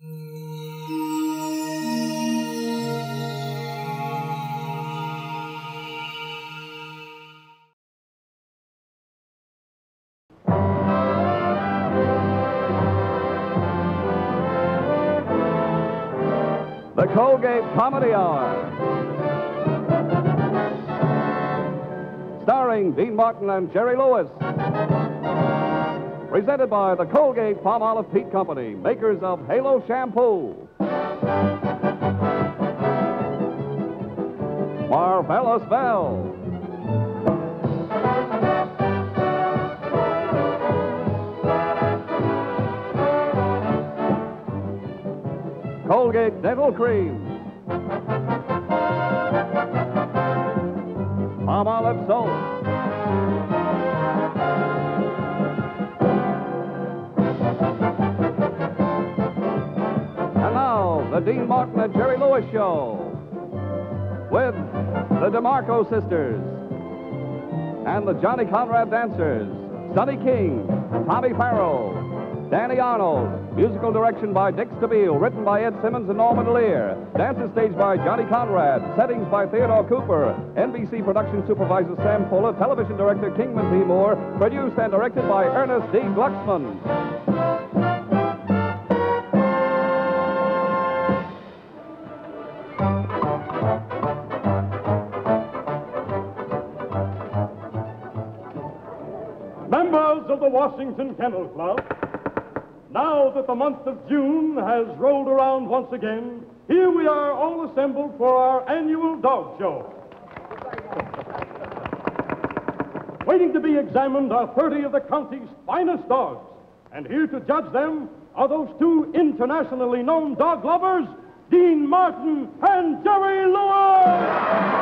The Colgate Comedy Hour, starring Dean Martin and Jerry Lewis. Presented by the Colgate Palmolive Peat Company, makers of Halo Shampoo. Marvelous Vel. Colgate Dental Cream. Palmolive Soap. The Dean Martin and Jerry Lewis Show with the DeMarco sisters and the Johnny Conrad dancers, Sonny King, Tommy Farrell, Danny Arnold, musical direction by Dick Stabile, written by Ed Simmons and Norman Lear, dances staged by Johnny Conrad, settings by Theodore Cooper, NBC production supervisor Sam Fuller, television director Kingman T. Moore, produced and directed by Ernest D. Glucksman. Of the Washington Kennel Club, now that the month of June has rolled around once again, here we are all assembled for our annual dog show. Waiting to be examined are 30 of the county's finest dogs, and here to judge them are those two internationally known dog lovers, Dean Martin and Jerry Lewis!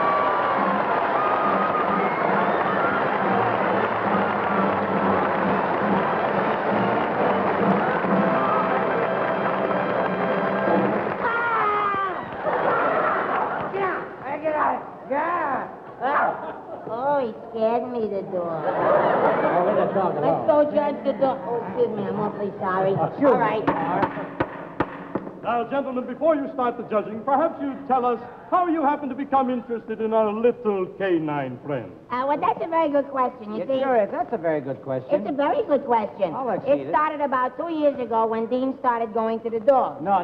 Sorry. Sure. All right. Now, gentlemen, before you start the judging, perhaps you tell us how you happen to become interested in our little canine friend. Well, that's a very good question, you see. Sure is. That's a very good question. It's a very good question. I'll exceed it. It started about 2 years ago when Dean started going to the dog. No.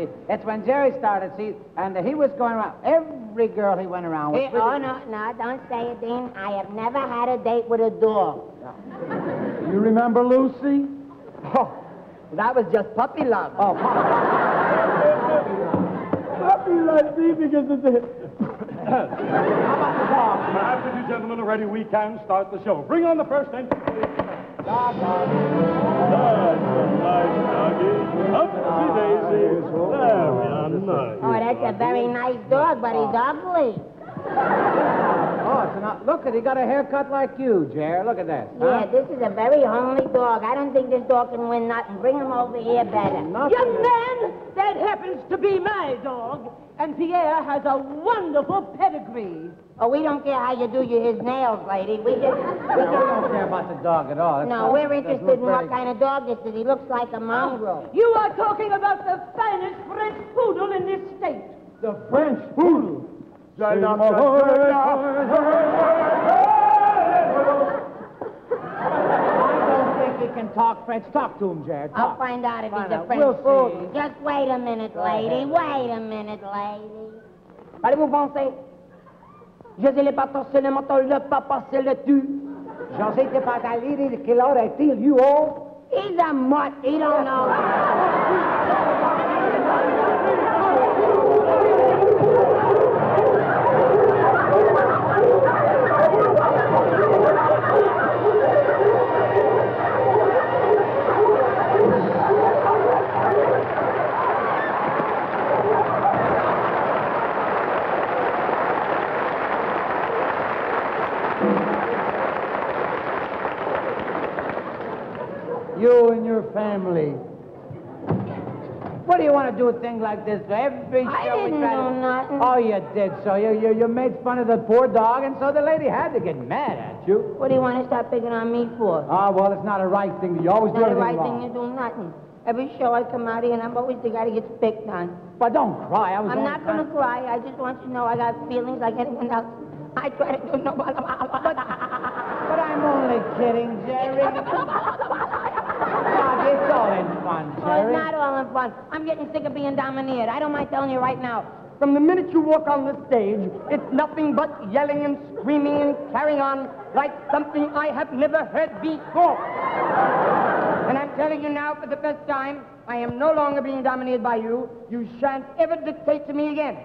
You see, it's when Jerry started, and he was going around. Every girl he went around with. No, don't say it, Dean. I have never had a date with a dog. You remember Lucy? Oh, that was just puppy love. Oh, puppy love, because it's How about the dog? Perhaps if you gentlemen are ready, we can start the show. Bring on the first entry. Oh, that's a very nice dog, but he's ugly. Look, he got a haircut like you, Jer. Look at that. Yeah, this is a very homely dog. I don't think this dog can win nothing. Bring him over here better. Young man, that happens to be my dog. And Pierre has a wonderful pedigree. Oh, we don't care how you do his nails, lady. We don't care about the dog at all. No, we're interested in what kind of dog this is. He looks like a mongrel. You are talking about the finest French poodle in this state. The French poodle? I don't think he can talk French. Talk to him, Jared. I'll find out if he's a French fool. Just wait a minute, lady. Wait a minute, lady. Allez-vous penser? Je ne l'ai pas torsé le menton, le papa se le tue. J'en sais pas la lady, quelle heure est-il, you all? He's a mutt. He don't know. You and your family. What do you want to do a thing like this for every show? I didn't know nothing. Oh, you did, so you made fun of the poor dog, and so the lady had to get mad at you. What do you want to start picking on me for? Ah, well, it's not a right thing. You always do it wrong. It's not a right thing to do nothing. Every show I come out here, and I'm always the guy that gets picked on. Well, don't cry. I'm not going to cry. I just want you to know I got feelings like anyone else. I try to do no... But I'm only kidding, Jerry. It's all in fun, Jerry. Oh, it's not all in fun. I'm getting sick of being domineered. I don't mind telling you right now. From the minute you walk on the stage, it's nothing but yelling and screaming and carrying on like something I have never heard before. And I'm telling you now for the first time, I am no longer being dominated by you. You shan't ever dictate to me again.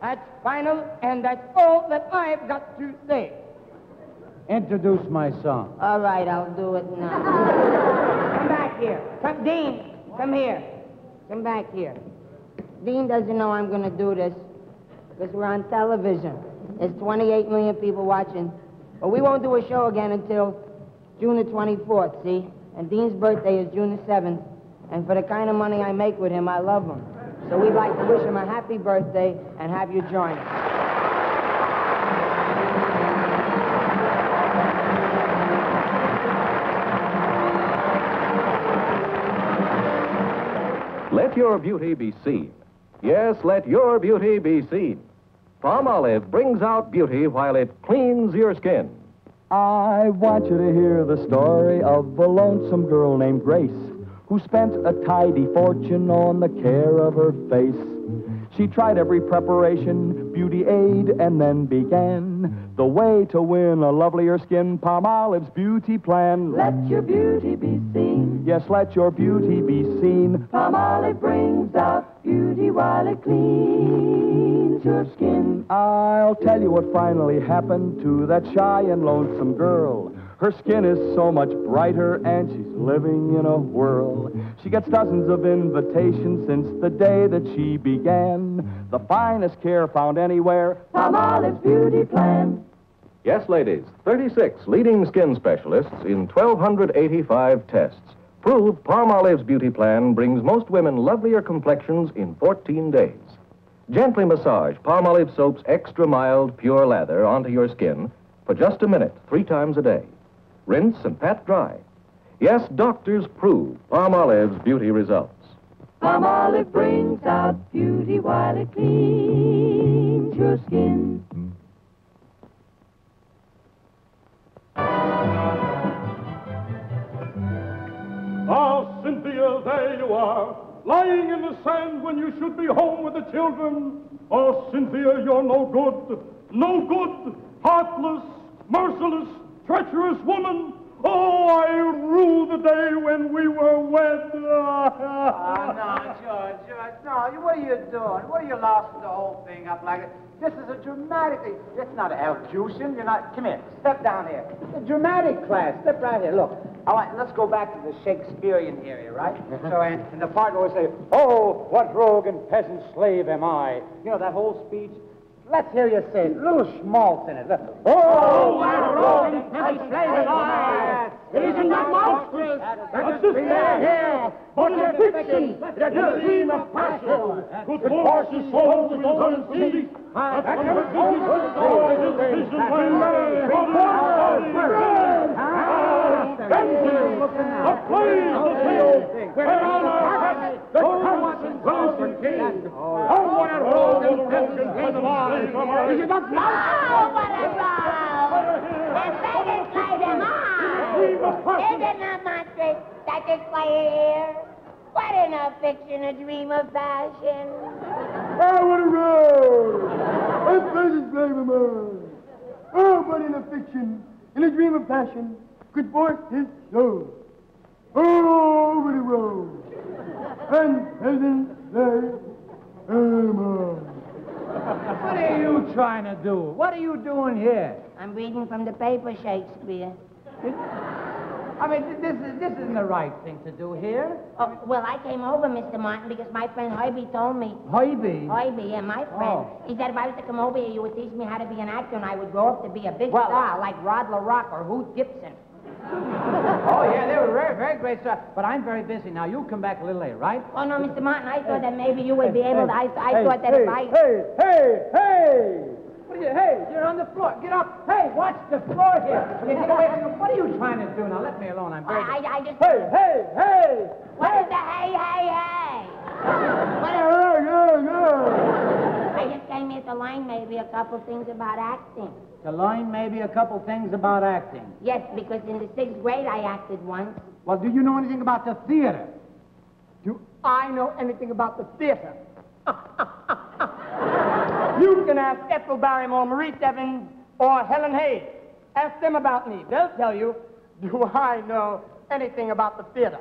That's final, and that's all that I've got to say. Introduce my song. All right, I'll do it now. Come back here. Come, Dean, come here. Come back here. Dean doesn't know I'm going to do this because we're on television. There's 28 million people watching. But we won't do a show again until June the 24th, see? And Dean's birthday is June the 7th, and for the kind of money I make with him, I love him. So we'd like to wish him a happy birthday and have you join us. Let your beauty be seen. Yes, let your beauty be seen. Palmolive brings out beauty while it cleans your skin. I want you to hear the story of a lonesome girl named Grace, who spent a tidy fortune on the care of her face. She tried every preparation, beauty aid, and then began the way to win a lovelier skin, Palmolive's beauty plan. Let your beauty be seen. Yes, let your beauty be seen. Palmolive brings out beauty while it cleans your skin. I'll tell you what finally happened to that shy and lonesome girl. Her skin is so much brighter and she's living in a whirl. She gets dozens of invitations since the day that she began. The finest care found anywhere, Palmolive's beauty plan. Yes, ladies, 36 leading skin specialists in 1,285 tests prove Palmolive's beauty plan brings most women lovelier complexions in 14 days. Gently massage Palmolive Soap's extra mild pure lather onto your skin for just a minute, 3 times a day. Rinse and pat dry. Yes, doctors prove Palmolive's beauty results. Palmolive brings out beauty while it cleans your skin. Oh, Cynthia, there you are. Lying in the sand when you should be home with the children. Oh, Cynthia, you're no good. No good, heartless, merciless, treacherous woman. Oh, I rue the day when we were wed. Oh, no, George, no, what are you doing? What are you lousing the whole thing up like that? This is a dramatic thing. It's not an elocution. You're not... Come here. Step down here. It's a dramatic class. Step right here. Look. All right, let's go back to the Shakespearean area, right? So, and the part where we say, oh, what rogue and peasant slave am I? You know, that whole speech. Let's hear you say it. Little schmaltz in it. Oh, what rogue and peasant slave am I? It isn't that monstrous. That's just fair. But the fiction that the dream of passion could force his soul to his own. What in a fiction, a dream of passion. I want a road. A pleasant slave of mine. Oh, but in a fiction, in a dream of passion, could force his soul. Oh, over the road. And peasant slave am I. What are you trying to do? What are you doing here? I'm reading from the paper, Shakespeare. I mean, this isn't the right thing to do here. Oh, well, I came over, Mr. Martin, because my friend Herbie told me. Herbie? Herbie, yeah, my friend. Oh. He said if I was to come over here, you would teach me how to be an actor, and I would grow up to be a big star like Rod LaRocque or Hoot Gibson. Oh, yeah, they were very, very great stars. But I'm very busy now. You'll come back a little later, right? Oh, no, Mr. Martin, I thought that maybe you would be able to... Hey, you're on the floor. Get up. Hey, watch the floor here. Get away from you. What are you trying to do now? Let me alone. I'm very... I just... Hey, hey, hey! What is the hey, hey? couple things about acting. To learn maybe a couple things about acting. Yes, because in the 6th grade I acted once. Well, do you know anything about the theater? Do I know anything about the theater? You can ask Ethel Barrymore, Marie Devon, or Helen Hayes. Ask them about me. They'll tell you, do I know anything about the theater?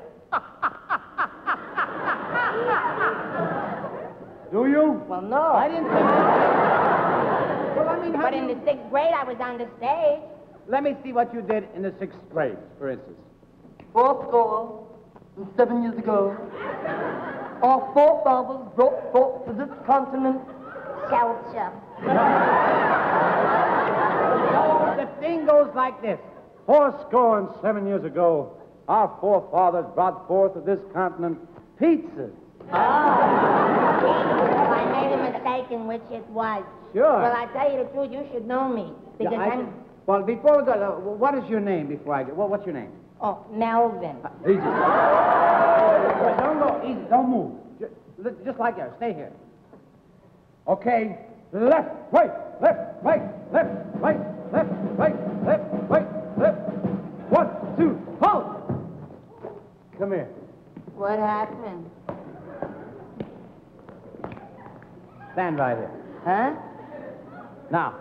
Do you? Well, no. I didn't think that. Well, I mean, but in the 6th grade, I was on the stage. Let me see what you did in the 6th grade, for instance. 47 years ago, our forefathers brought forth to this continent shelter. So the thing goes like this. 47 years ago, our forefathers brought forth to this continent pizzas. Oh. Well, I made a mistake in which it was. Sure. Well, I tell you the truth, you should know me. Because yeah, I'm... Well, before we go, what is your name before I get... Well, what's your name? Oh, Melvin. Easy. Don't go easy. Don't move. Just like that. Stay here. Okay. Left, right, left, right, left, right, left, right, left, right, left. 1, 2, hold! Come here. What happened? Stand right here. Huh? Now,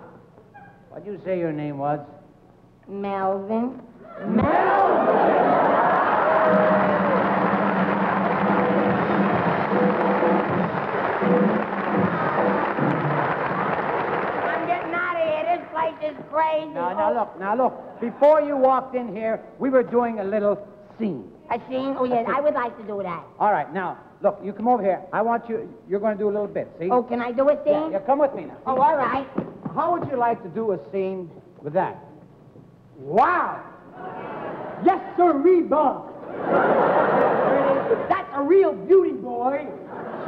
what'd you say your name was? Melvin. I'm getting out of here. This place is crazy. Now look. Before you walked in here, we were doing a little scene. A scene? Oh, yes. I would like to do that. All right. Now, look, you come over here. I want you... You're going to do a little bit, see? Oh, can I do a scene? Yeah, come with me now. Oh, all right. How would you like to do a scene with that? Wow! Yes, sir, Reba! That's a real beauty, boy.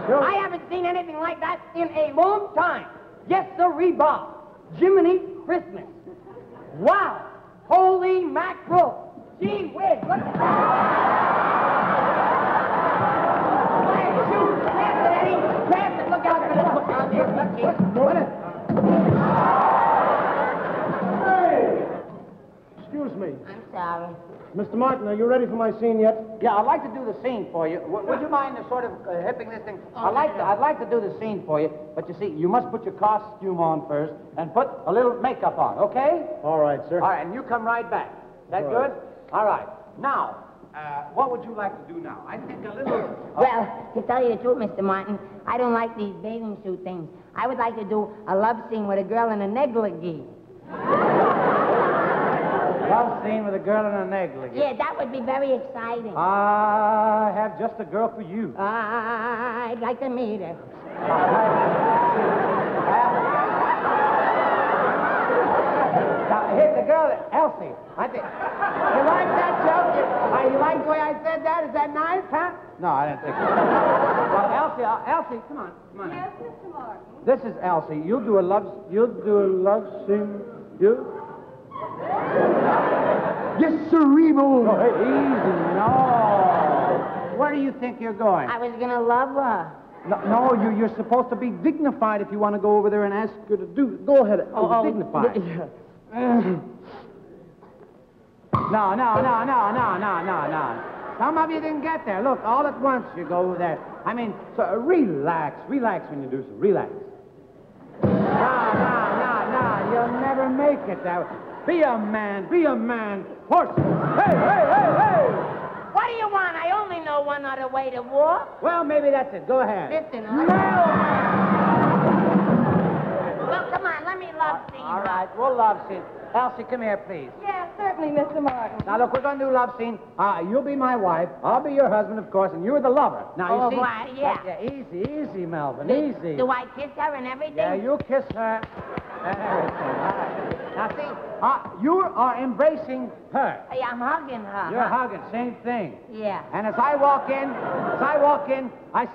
Sure. I haven't seen anything like that in a long time. Yes, sir, Reba. Jiminy Christmas. Wow! Holy mackerel! Gee whiz, look at that! Shoot! Pass it, Eddie! Pass it! Look out! Look out there! Hey! Excuse me. I'm sorry. Mr. Martin, are you ready for my scene yet? Yeah, I'd like to do the scene for you. Would you mind sort of hipping this thing? I'd like to do the scene for you, but you see, you must put your costume on first and put a little makeup on, okay? All right, sir. All right, and you come right back. That all good? Right. All right. Now, what would you like to do now? I think a little... Well, to tell you the truth, Mr. Martin, I don't like these bathing suit things. I would like to do a love scene with a girl in a negligee. Love scene with a girl in a negligee. Yeah, that would be very exciting. I have just a girl for you. I'd like to meet her. Now, hit the girl, Elsie. I think. You like that joke? You like the way I said that? Is that nice, huh? No, I didn't think so. Well, Elsie, come on. Yes, Mr. Martin. This is Elsie. You'll do a love scene. You. Yes, sir, Rebo. Oh, easy, no. Where do you think you're going? I was going to love her. No, you're supposed to be dignified if you want to go over there and ask her to do. Go ahead. Oh, dignified. No. Some of you didn't get there. Look, all at once you go over there. I mean, so relax when you do so. Relax. No. You'll never make it that way. Be a man. Horse. Hey! What do you want? I only know one other way to walk. Well, maybe that's it. Go ahead. Listen, no! Well, come on, let me love scene. All right, we'll love scene. Elsie, come here, please. Yeah, certainly, Mr. Martin. Now, look, we're going to do love scene. You'll be my wife, I'll be your husband, of course, and you're the lover. Now, you see... Oh, yeah. Easy, Melvin, easy. Do I kiss her and everything? Yeah, you kiss her and everything. All right. Now, see, you are embracing her. Yeah, I'm hugging her. You're hugging, same thing. Yeah. And as I walk in, I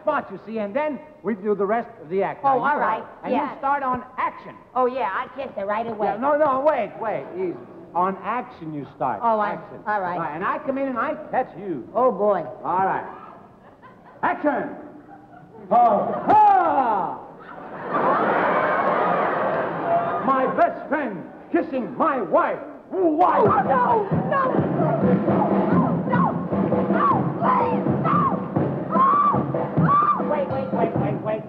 spot you, see, and then we do the rest of the act. Oh, all right. And you start on action. Oh, yeah, I kiss her right away. Yeah, no, wait, easy. On action you start. Oh, action. All right. All right. And I come in and I catch you. Oh, boy. All right. Action! Oh, ha! best friend kissing my wife. Why? Oh, no, no, no, no, no, please, no, oh, oh.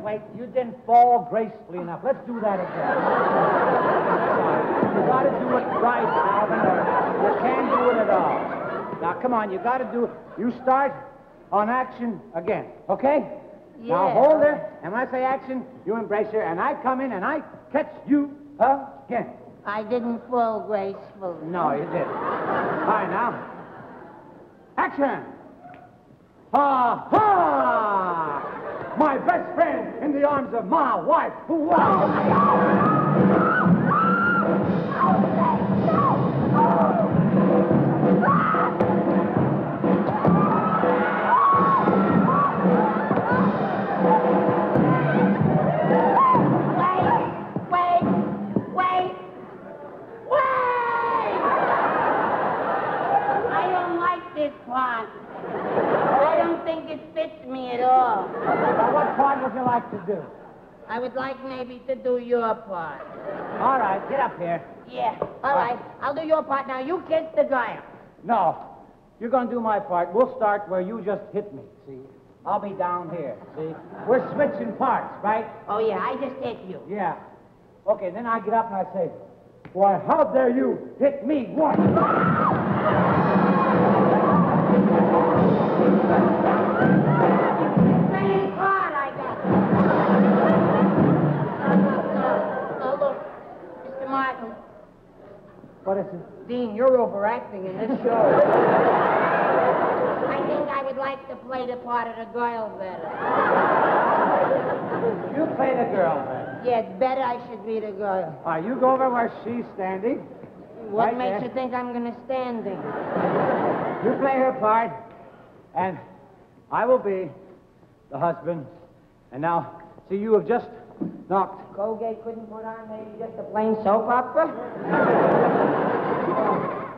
Wait. You didn't fall gracefully enough. Let's do that again. You gotta do it right, Alvin, or you can't do it at all. Now, come on, you gotta do it. You start on action again, okay? Yeah. Now, hold her, and when I say action, you embrace her, and I come in and I catch you again. I didn't fall gracefully. No, you didn't. All right, now. Action! Ha-ha! My best friend in the arms of my wife. I don't think it fits me at all. Now, what part would you like to do? I would like maybe to do your part. All right, get up here. Yeah, all right. I'll do your part now. You kiss the guy. No, you're going to do my part. We'll start where you just hit me, see? I'll be down here, see? We're switching parts, right? Oh, yeah, I just hit you. Yeah. Okay, then I get up and I say, why, how dare you hit me once? What is it? Dean, you're overacting in this show. I think I would like to play the part of the girl better. You play the girl better? Yes, better I should be the girl. All right, you go over where she's standing. What right makes there. You think I'm going to stand there? You play her part, and I will be the husband. And now, see, you have just knocked. Colgate couldn't put on maybe just a plain soap opera?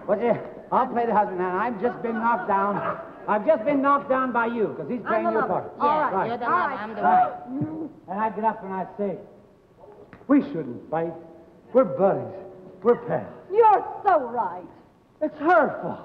What's it? I'll play the husband now. I've just been knocked down. I've just been knocked down by you, because he's playing your part. Yeah, all right. You're the lover, I'm the wife. And I get up and I say, we shouldn't fight. We're buddies. We're pals. You're so right. It's her fault.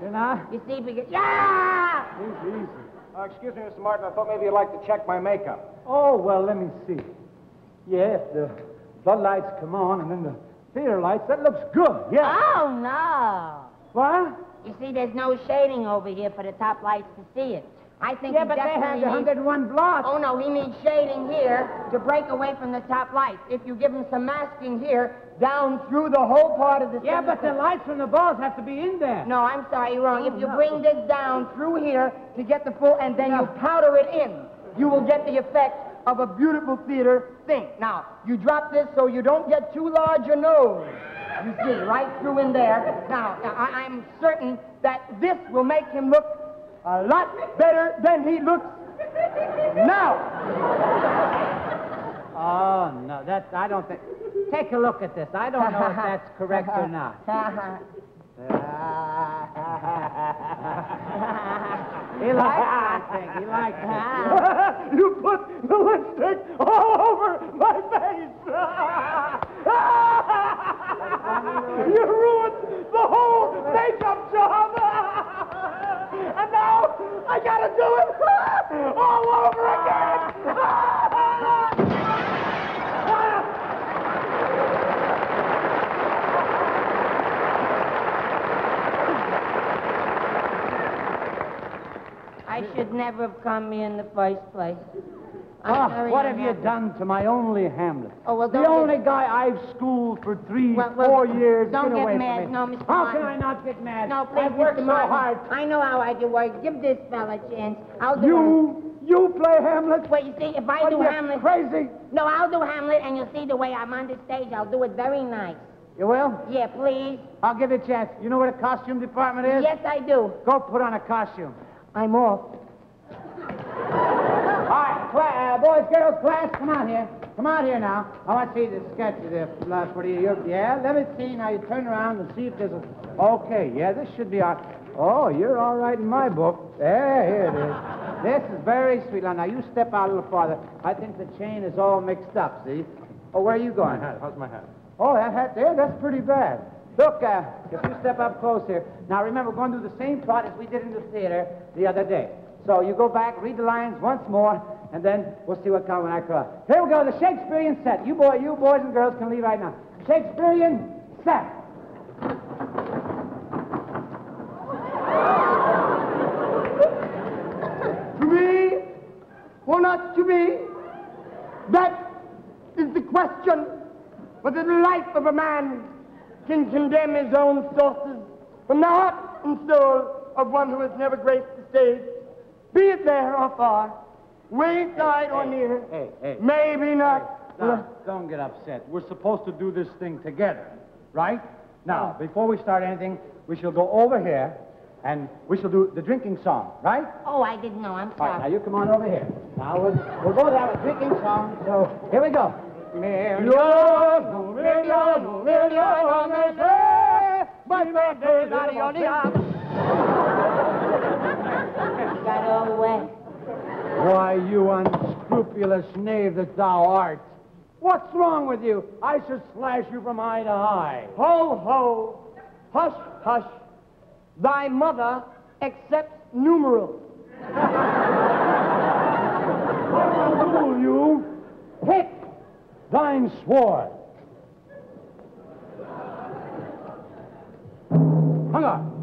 You're not? You see, because... Yeah! Easy. Excuse me, Mr. Martin. I thought maybe you'd like to check my makeup. Oh, well, let me see. Yeah, if the floodlights come on and then the theater lights, that looks good, yeah. Oh, no. What? You see, there's no shading over here for the top lights to see it. I think yeah, but they had 101 blocks. Oh, no, he needs shading here to break away from the top lights. If you give him some masking here, down through the whole part of the... Yeah, but the lights from the balls have to be in there. No, I'm sorry, you're wrong. If you bring this down through here to get the full... And then you powder it in, you will get the effect of a beautiful theater thing. Now, you drop this so you don't get too large a nose. You see, right through in there. Now I'm certain that this will make him look a lot better than he looks now. Oh, no, that, I don't think... Take a look at this. I don't know if that's correct or not. He likes that thing. He likes that. You put the lipstick all over my face. You ruined the whole makeup job. And now I gotta do it all over again! I should never have come here in the first place. What have you done to my only Hamlet? Oh, well, the only guy I've schooled for four years. Don't get mad. No, Mr. Martin. How can I not get mad? No, please, I've worked so hard. I know how I do work. Give this fella a chance. I'll do You play Hamlet? Well, you see, if I do Hamlet... crazy? No, I'll do Hamlet, and you'll see the way I'm on the stage. I'll do it very nice. You will? Yeah, please. I'll give you a chance. You know what a costume department is? Yes, I do. Go put on a costume. I'm off. All right, class. boys, girls, class, come out here. Come out here now. I want to see the sketch of this last 40 years. Yeah, let me see. Now you turn around and see if there's a... Okay, yeah, this should be our... Oh, you're all right in my book. Yeah, here it is. This is very sweet. Now, you step out a little farther. I think the chain is all mixed up, see? Oh, where are you going? My hat. How's my hat? Oh, that hat there? That's pretty bad. Look, if you step up close here. Now, remember, we're going through the same plot as we did in the theater the other day. So you go back, read the lines once more, and then we'll see what comes when I cross. Here we go, the Shakespearean set. You boys and girls can leave right now. Shakespearean set. To me or not to me, that is the question. Whether the life of a man can condemn his own sources from the heart and soul of one who has never graced the stage, be it there or far, wayside or near, maybe not. Hey, now, don't get upset. We're supposed to do this thing together, right? Now, before we start anything, we shall go over here, and we shall do the drinking song, right? Oh, I didn't know. I'm sorry. All right, now, you come on over here. Now, we'll go down with drinking song. So, here we go. Milano, Milano, Milano, me say, my man, there's not a only arm. Got all the way. Why, you unscrupulous knave that thou art. What's wrong with you? I should slash you from eye to eye. Ho, ho. Hush, hush. Thy mother accepts numerals. What will you? Pick thine sword. Hang on.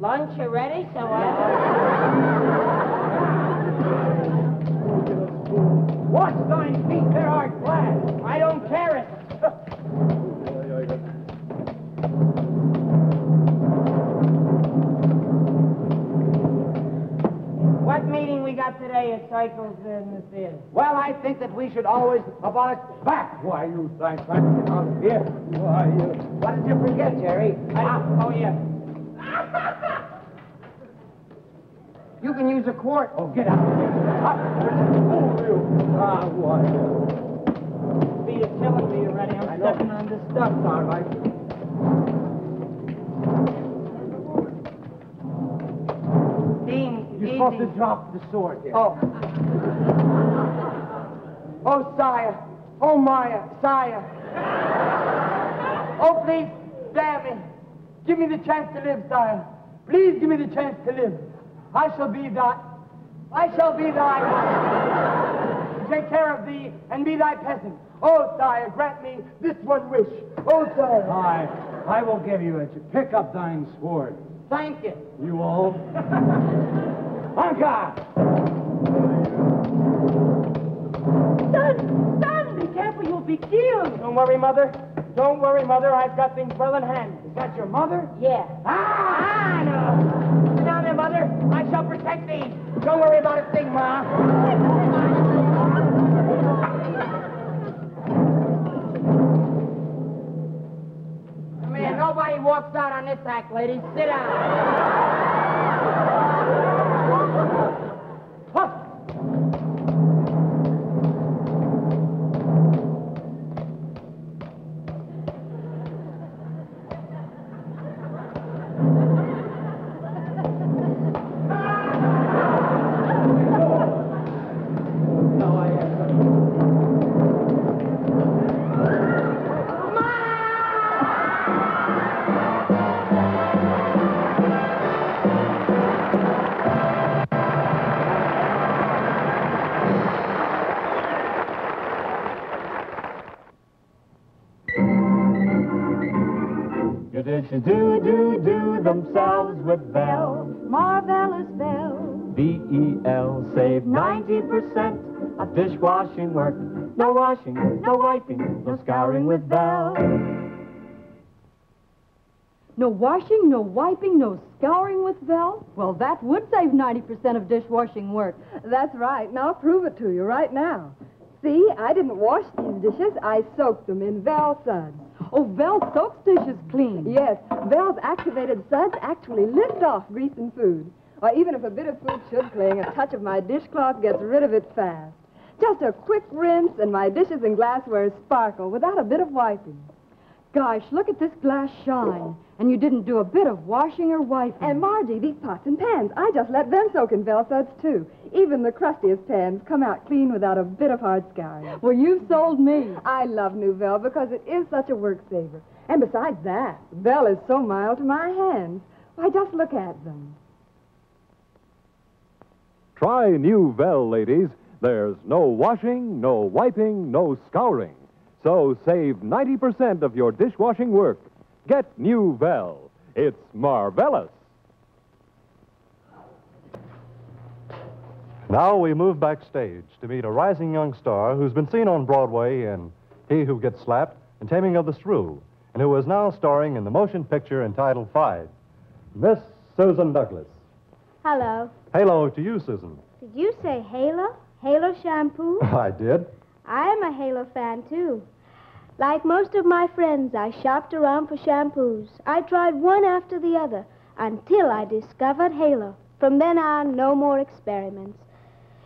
Lunch already, so Watch thine feet, there are glass. I don't care it. What meeting we got today is cycles in the theater? Well, I think that we should always abolish back. Why, you thanks, right? Out here. Why, you? What did you forget, Jerry? Oh, yeah. You can use a quart. Oh, get out. Ah, why? See, you're telling me already. I'm stepping on this stuff, all right? Dean, you're supposed to drop the sword here. Oh. Oh, sire. Oh, Maya. Sire. Oh, please, stab me. Give me the chance to live, sire. Please give me the chance to live. I shall be thy... I shall be thy... Take care of thee and be thy peasant. Oh, sire, grant me this one wish. Oh, sire. I will give you it. Pick up thine sword. Thank you. You all. On guard. Son, be careful, you'll be killed. Don't worry, mother. Don't worry, mother. I've got things well in hand. Is that your mother? Yeah. Ah, I know. Sit down there, mother. I shall protect thee. Don't worry about a thing, Ma. Come here. Nobody walks out on this act, ladies. Sit down. Huh. Dishes do, do, do themselves with Vel. Marvelous Vel. V-E-L. Save 90% of dishwashing work. No washing, no wiping, no scouring with Vel. No washing, no wiping, no scouring with Vel? Well, that would save 90% of dishwashing work. That's right. Now I'll prove it to you right now. See, I didn't wash these dishes. I soaked them in Vel suds. Oh, Vel soaks dishes clean. Yes, Vel's activated suds actually lift off grease and food. Or even if a bit of food should cling, a touch of my dishcloth gets rid of it fast. Just a quick rinse and my dishes and glassware sparkle without a bit of wiping. Gosh, look at this glass shine. And you didn't do a bit of washing or wiping. And Margie, these pots and pans, I just let them soak in Vel suds, too. Even the crustiest pans come out clean without a bit of hard scouring. Well, you sold me. I love new Vel because it is such a work saver. And besides that, Vel is so mild to my hands. Why, just look at them. Try new Vel, ladies. There's no washing, no wiping, no scouring. So save 90% of your dishwashing work. Get new Vel. It's marvelous. Now we move backstage to meet a rising young star who's been seen on Broadway in He Who Gets Slapped and Taming of the Shrew, and who is now starring in the motion picture entitled Five, Miss Susan Douglas. Hello. Halo to you, Susan. Did you say Halo? Halo Shampoo? I did. I am a Halo fan, too. Like most of my friends, I shopped around for shampoos. I tried one after the other until I discovered Halo. From then on, no more experiments.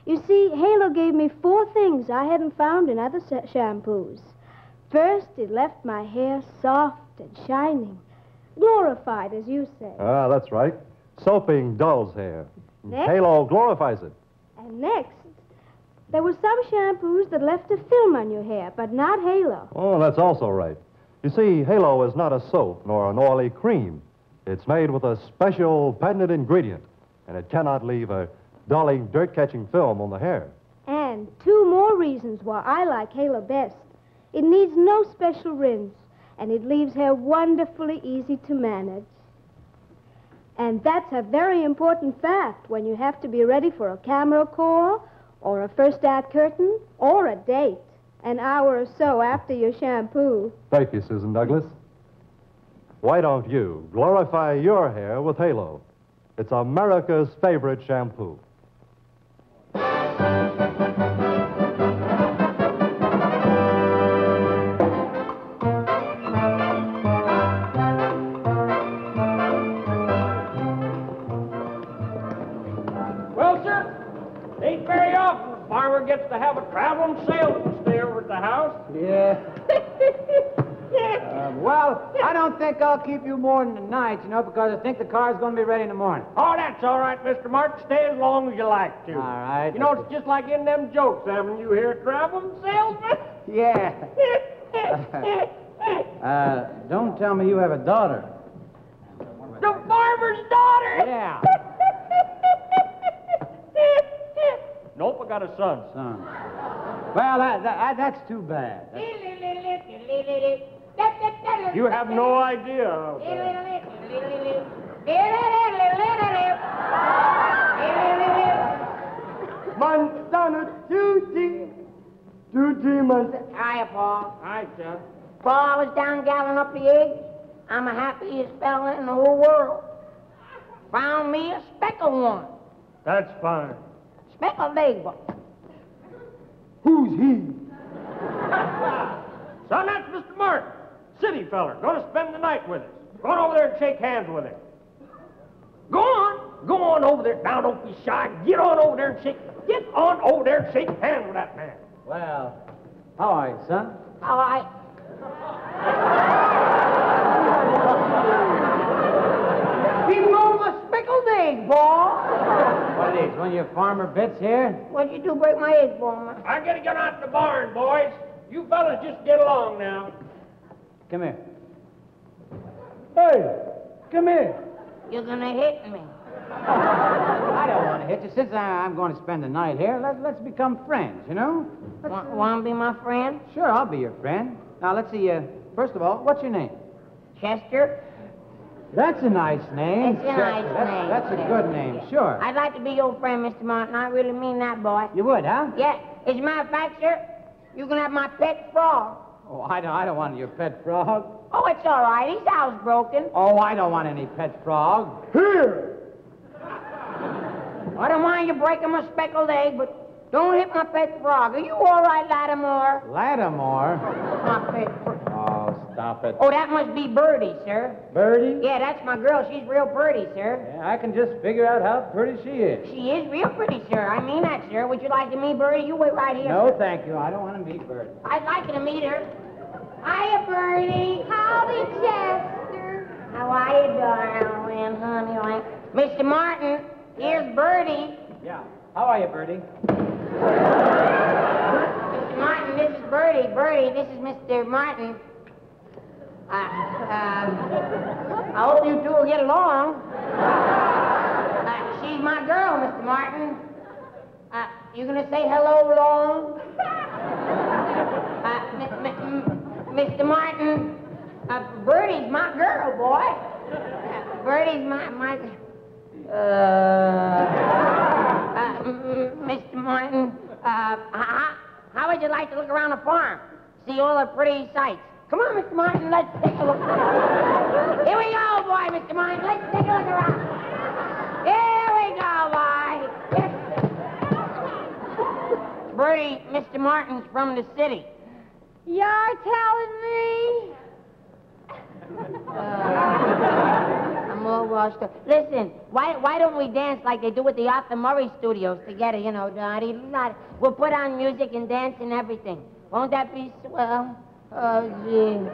You see, Halo gave me four things I hadn't found in other shampoos. First, it left my hair soft and shining. Glorified, as you say. Ah, that's right. Soaping dulls hair. Next, Halo glorifies it. And next, there were some shampoos that left a film on your hair, but not Halo. Oh, that's also right. You see, Halo is not a soap nor an oily cream. It's made with a special patented ingredient, and it cannot leave a dulling, dirt-catching film on the hair. And two more reasons why I like Halo best. It needs no special rinse, and it leaves hair wonderfully easy to manage. And that's a very important fact when you have to be ready for a camera call, or a first-act curtain, or a date, an hour or so after your shampoo. Thank you, Susan Douglas. Why don't you glorify your hair with Halo? It's America's favorite shampoo. Gets to have a traveling salesman stay over at the house. Yeah. Well, I don't think I'll keep you more than the night, you know, because I think the car's going to be ready in the morning. Oh, that's all right, Mr. Martin. Stay as long as you like to. All right. You know, it's just like in them jokes, haven't you hear? Traveling salesman? Yeah. Don't tell me you have a daughter. The farmer's daughter? Yeah. Nope, I got a son. Well, that's too bad. You have no idea. Montana, two G Montana. Hiya, Pa. Hi, Jeff. Pa, I was down gathering up the eggs. I'm the happiest fella in the whole world. Found me a speckled one. That's fine. Who's he? Son, that's Mr. Martin. City feller. Going to spend the night with us. Go on over there and shake hands with him. Go on. Go on over there. Now, don't be shy. Get on over there and shake hands with that man. Well, how are you, son? All right. He moved a speckled egg, boy. What is one of your farmer bits here? What'd you do, break my egg, Farmer? I gotta get out in the barn, boys. You fellas just get along now. Come here. Hey, come here. You're gonna hit me. I don't want to hit you. Since I'm going to spend the night here, let's become friends, you know? Want to be my friend? Sure, I'll be your friend. Now, let's see. First of all, what's your name? Chester. That's a nice name. It's a nice name. That's a good name, sure. I'd like to be your friend, Mr. Martin. I really mean that, boy. You would, huh? Yeah. As a matter of fact, sir, you can have my pet frog. Oh, I don't want your pet frog. Oh, it's all right. He's housebroken. Oh, I don't want any pet frog. Here! I don't mind you breaking my speckled egg, but don't hit my pet frog. Are you all right, Lattimore? Lattimore? My pet frog. Oh, stop it. Oh, that must be Birdie, sir. Birdie? Yeah, that's my girl. She's real pretty, sir. Yeah, I can just figure out how pretty she is. She is real pretty, sir. I mean that, sir. Would you like to meet Birdie? You wait right here. No, sir. Thank you. I don't want to meet Birdie. I'd like you to meet her. Hiya, Birdie. Howdy, Chester. How are you, darling, honey? Mr. Martin, here's Birdie. Yeah. How are you, Birdie? Mr. Martin, this is Birdie. Birdie, this is Mr. Martin. I hope you two will get along. She's my girl, Mr. Martin. You gonna say hello long? Mr. Martin, Birdie's my girl, boy. Birdie's Mr. Martin, how would you like to look around the farm? See all the pretty sights. Come on, Mr. Martin, let's take a look around. Here we go, boy, Mr. Martin. Let's take a look around. Here we go, boy. Yes. Birdie, Mr. Martin's from the city. You're telling me? I'm all washed up. Listen, why don't we dance like they do at the Arthur Murray Studios together, you know, Dottie? We'll put on music and dance and everything. Won't that be swell? Oh, gee.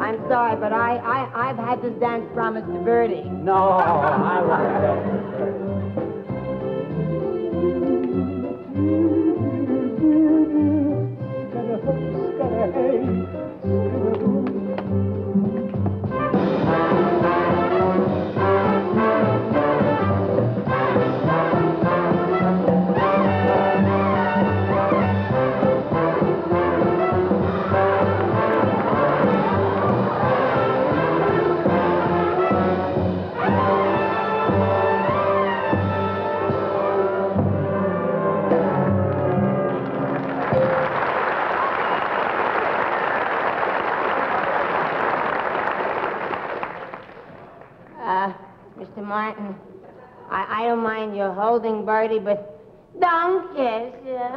I'm sorry, but I've had this dance promised to Birdie. No, I Martin, I don't mind you holding Birdie, but don't kiss her.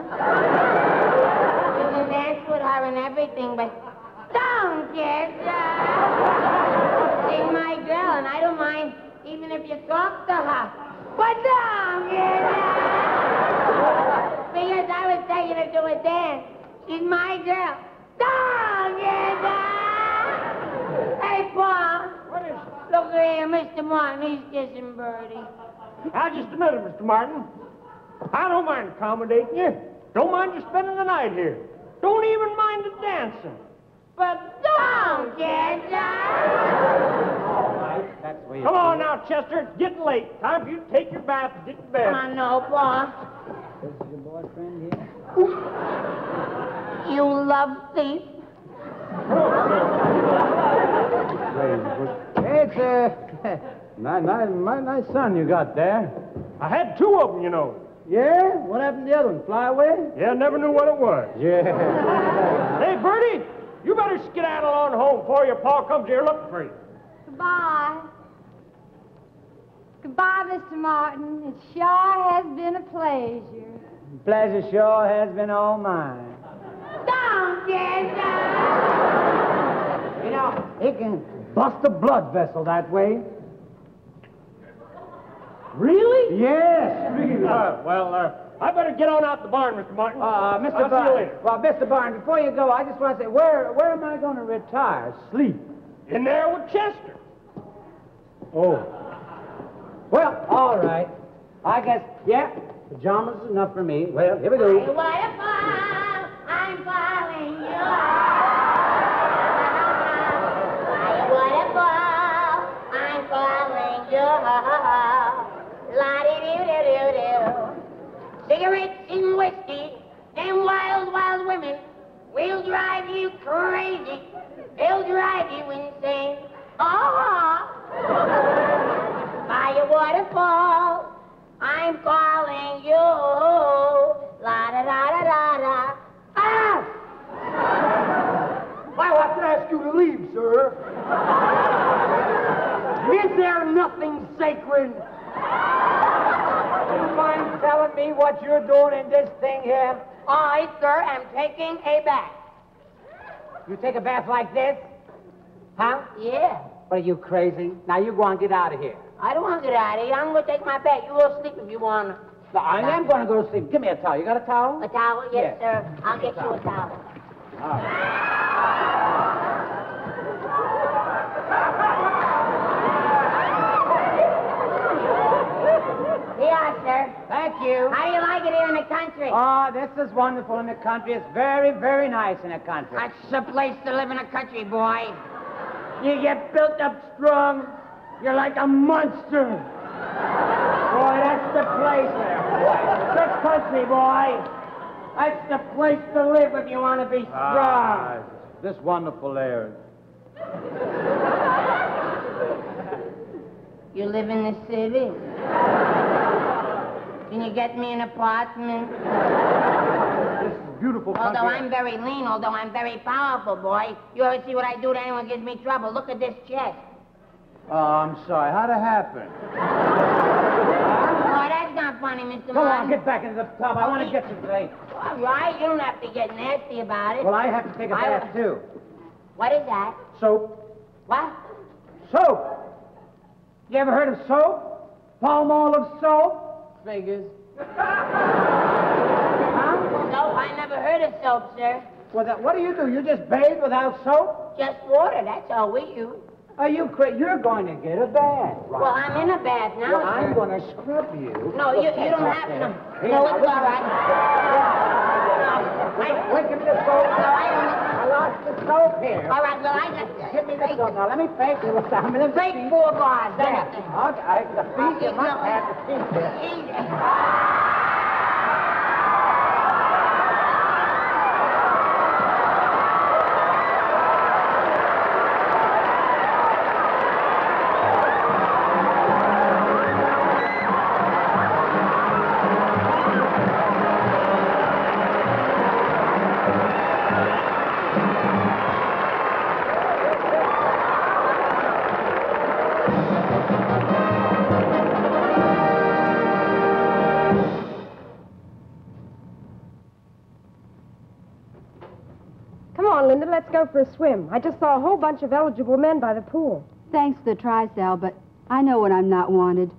You can dance with her and everything, but don't kiss her. She's my girl, and I don't mind even if you talk to her, but don't kiss her. Because I was taking her to a dance. She's my girl. Don't kiss her. Hey, Paul. What is it? Look here, Mr. Martin, he's kissing Birdie. Now, just a minute, Mr. Martin. I don't mind accommodating you. Don't mind you spending the night here. Don't even mind the dancing. But don't get down. All right, that's where you come on now, Chester. It's getting late. Time for you to take your bath and get to bed. I know, boss. This is your boyfriend here? You love thief. It's my nice son you got there. I had two of them, you know. Yeah? What happened to the other one? Fly away? Yeah, never knew what it was. Yeah. Hey, Birdie, you better skedaddle on home before your pa comes here looking for you. Goodbye. Goodbye, Mr. Martin. It sure has been a pleasure. The pleasure sure has been all mine. Don't get down. You know, it can bust a blood vessel that way. Really? Yes, really. I better get on out the barn, Mr. Martin. Mr. Barnes. Well, Mr. Barnes, before you go, I just want to say, where am I going to retire? Sleep. In there with Chester. Oh. Well, all right. I guess, yeah, pajamas is enough for me. Well, here we go. What a fall. I'm falling you out. I'm falling, yo, la-dee-doo-doo-doo-doo. whiskey, them wild, wild women will drive you crazy. They'll drive you insane. Oh, by your waterfall, I'm calling you. La da da da da da. Ah! Well, I could ask you to leave, sir. Is there nothing sacred? You mind telling me what you're doing in this thing here? I, sir, am taking a bath. You take a bath like this? Huh? Yeah. What, are you crazy? Now you go on, get out of here. I don't want to get out of here. I'm going to take my bath. You will sleep if you want to. No, I am going to go to sleep. Give me a towel. You got a towel? A towel? Yes, sir. I'll get you a towel. All right. Here you are, sir. Thank you. How do you like it here in the country? Oh, this is wonderful in the country. It's very, very nice in the country. That's the place to live in the country, boy. You get built up strong. You're like a monster. Boy, that's the place there, boy. This country, boy. That's the place to live if you want to be strong. Ah, this wonderful air. You live in the city? Can you get me an apartment? This is beautiful country. Although I'm very lean, although I'm very powerful, boy. You ever see what I do to anyone who gives me trouble? Look at this chest. Oh, I'm sorry. How'd it happen? Funny, Mr. Martin. Come on, get back into the tub. I want to get you today. All right, you don't have to get nasty about it. Well, I have to take a bath, too. What is that? Soap. What? Soap. You ever heard of soap? Palmolive soap? Fingers. Huh? No, I never heard of soap, sir. Well, that, what do you do? You just bathe without soap? Just water, that's all we use. Are you crazy? You're going to get a bath. Right? Well, I'm in a bath now, well, I'm going to scrub you. No, you don't have to. No, it's all right. Look at the soap. No, I lost the soap here. All right, well, I just... Give me the soap. Now, let me fake it. Fake 4 bars. There. Okay, the feet, you must have the feet there. Easy. Let's go for a swim. I just saw a whole bunch of eligible men by the pool. Thanks for the try, Sal, but I know when I'm not wanted.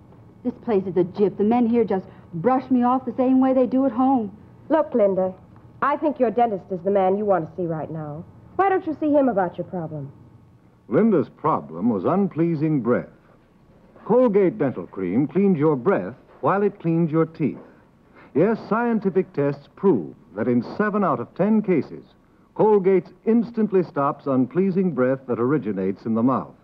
This place is a gyp. The men here just brush me off the same way they do at home. Look, Linda, I think your dentist is the man you want to see right now. Why don't you see him about your problem? Linda's problem was unpleasing breath. Colgate Dental Cream cleans your breath while it cleans your teeth. Yes, scientific tests prove that in 7 out of 10 cases, Colgate instantly stops unpleasing breath that originates in the mouth.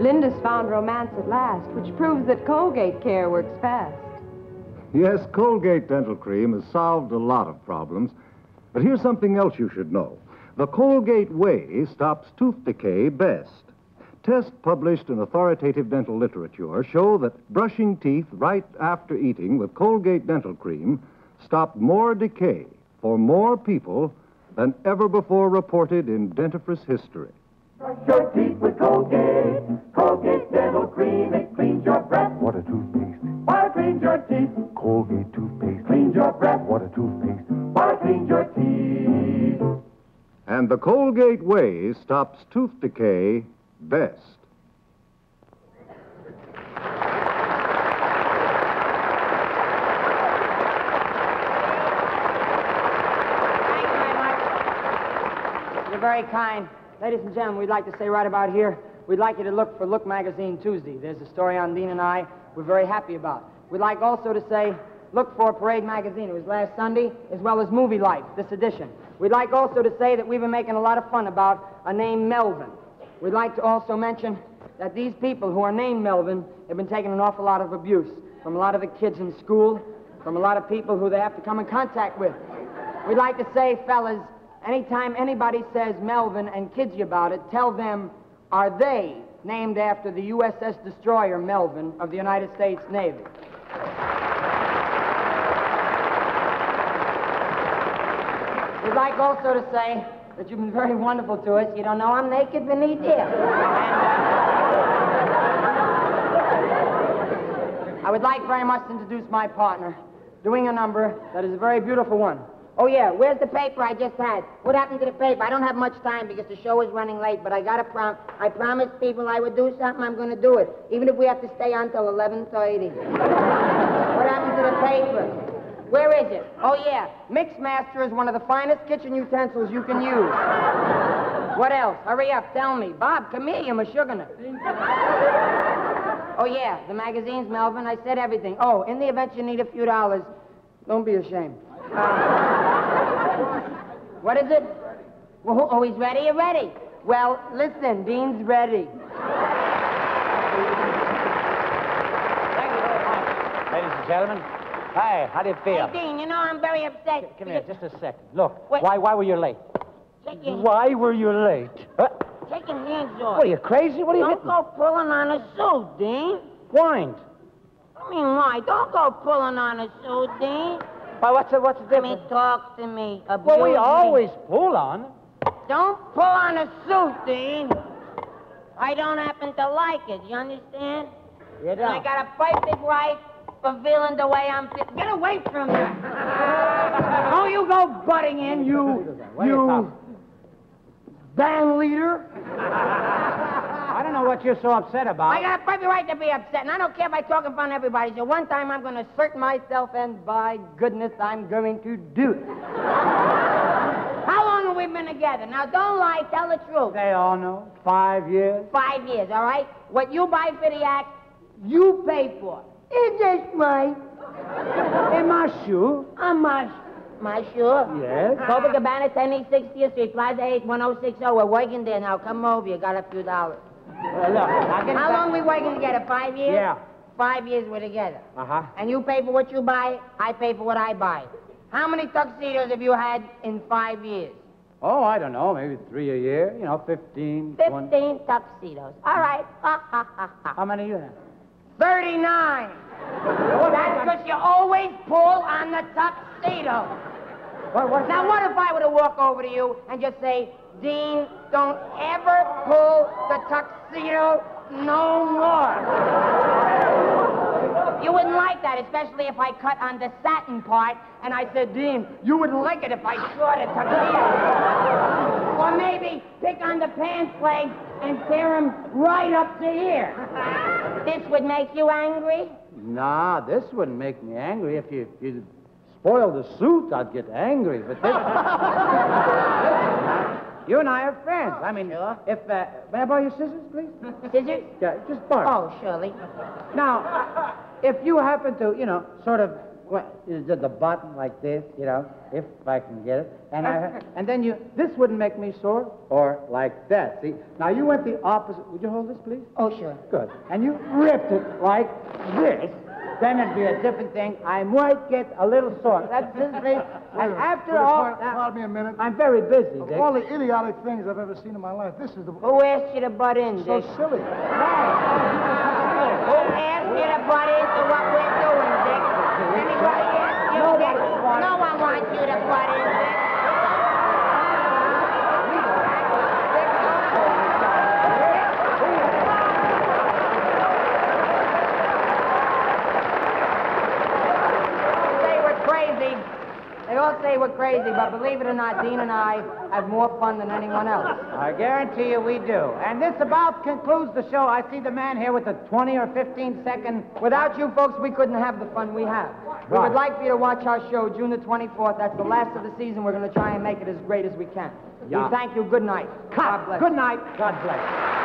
Linda's found romance at last, which proves that Colgate care works fast. Yes, Colgate Dental Cream has solved a lot of problems, but here's something else you should know. The Colgate way stops tooth decay best. Tests published in authoritative dental literature show that brushing teeth right after eating with Colgate Dental Cream stopped more decay for more people than ever before reported in dentifrice history. Brush your teeth with Colgate. Colgate Dental Cream, it cleans your breath. What a toothpaste. Why cleans your teeth? Colgate toothpaste. Cleans your breath. What a toothpaste. Why cleans your teeth? And the Colgate way stops tooth decay best. Thank you very much. You're very kind. Ladies and gentlemen, we'd like to say right about here, we'd like you to look for Look Magazine Tuesday. There's a story on Dean and I we're very happy about. We'd like also to say, look for Parade Magazine. It was last Sunday, as well as Movie Life, this edition. We'd like also to say that we've been making a lot of fun about a name Melvin. We'd like to also mention that these people who are named Melvin have been taking an awful lot of abuse from a lot of the kids in school, from a lot of people who they have to come in contact with. We'd like to say, fellas, anytime anybody says Melvin and kids you about it, tell them, are they named after the USS destroyer Melvin of the United States Navy? We'd like also to say that you've been very wonderful to us. You don't know I'm naked beneath you. And I would like very much to introduce my partner, doing a number that is a very beautiful one. Oh, yeah, where's the paper I just had? What happened to the paper? I don't have much time because the show is running late, but I got a I promised people I would do something, I'm going to do it, even if we have to stay on till 11:30. What happened to the paper? Where is it? Oh, yeah, Mixmaster is one of the finest kitchen utensils you can use. What else? Hurry up, tell me. Bob, come here, you're mashugana. Oh, yeah, the magazines, Melvin, I said everything. Oh, in the event you need a few dollars, don't be ashamed. What is it? Well, oh, he's ready already. Well, listen, Dean's ready. Thank you very much. Ladies and gentlemen, hi, how do you feel? Hey, Dean, you know I'm very upset. Come here, just a second. Look, why were you late? Why were you late? Huh? Take your hands off. What, are you crazy? What are you hitting? Don't go pulling on a suit, Dean. Wind. I mean, why? Don't go pulling on a suit, Dean. But what's the difference? I mean, talk to me. Well, we always pull on. Don't pull on a suit, Dean. I don't happen to like it, you understand? You don't. And I got a perfect right for feeling the way I'm feeling. Get away from me. Don't you go butting in, you band leader. I don't know what you're so upset about. I got a perfect right to be upset, and I don't care if I talk in front of everybody. So one time I'm going to assert myself, and by goodness, I'm going to do it. How long have we been together? Now, don't lie. Tell the truth. They all know. 5 years. 5 years, all right? What you buy for the act, you pay for. It's just my... In my shoe. I'm my... My shoe? Yes. Copacabana, 1060th Street, Plaza 8, 1060. We're working there now. Come over. You got a few dollars. Well, look, how long we working together? 5 years? Yeah. 5 years we're together. Uh-huh. And you pay for what you buy, I pay for what I buy. How many tuxedos have you had in 5 years? Oh, I don't know, maybe 3 a year. You know, 15. 15 tuxedos. All right. How many you have? 39. Well, that's because you always pull on the tuxedo. What? Now, what if I were to walk over to you and just say, Dean, don't ever pull the tuxedo no more. You wouldn't like that, especially if I cut on the satin part, and I said, Dean, you wouldn't like it if I short a tuxedo. Or maybe pick on the pants leg and tear him right up to here. This would make you angry? Nah, this wouldn't make me angry. If you spoiled the suit, I'd get angry, but this... You and I are friends. I mean, sure. May I borrow your scissors, please? Scissors? Yeah, just borrow. Oh, surely. Now, if you happen to, you know, sort of, the button like this, you know, if I can get it, and then you, this wouldn't make me sore, or like that, see? Now, you went the opposite. Would you hold this, please? Oh, sure. Good. And you ripped it like this. Then it'd be a different thing. I might get a little sore. That's this thing. And after all... Pardon me a minute. I'm very busy, Dick. Of all the idiotic things I've ever seen in my life, this is the... Who asked you to butt in, Dick? So silly. Who asked you to butt into what we're doing, Dick? Anybody ask you, Dick? No one wants you to butt in, Dick. They all say we're crazy, but believe it or not, Dean and I have more fun than anyone else. I guarantee you we do. And this about concludes the show. I see the man here with the 20 or 15-second. Without you folks, we couldn't have the fun we have. Right. We would like for you to watch our show June the 24th. That's the last of the season. We're going to try and make it as great as we can. Yeah. We thank you. Good night. God bless. Good night. God bless.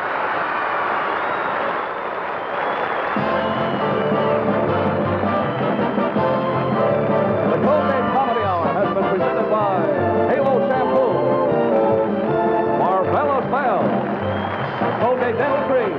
Presented by Halo Shampoo, Marvelous Vel, Colgate Dental Cream,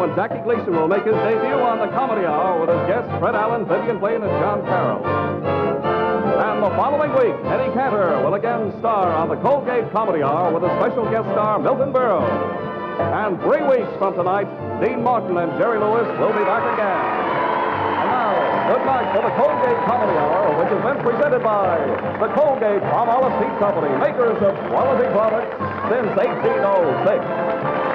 when Jackie Gleason will make his debut on The Comedy Hour with his guests Fred Allen, Vivian Blaine, and John Farrell. And the following week, Eddie Cantor will again star on The Colgate Comedy Hour with a special guest star, Milton Berle. And 3 weeks from tonight, Dean Martin and Jerry Lewis will be back again. And now, good night for The Colgate Comedy Hour, which has been presented by the Colgate Palmolive Company, makers of quality products since 1806.